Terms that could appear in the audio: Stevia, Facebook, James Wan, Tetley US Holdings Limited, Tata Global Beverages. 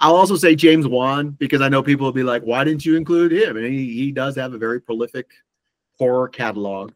I'll also say James Wan, because I know people will be like, why didn't you include him? And he does have a very prolific horror catalog.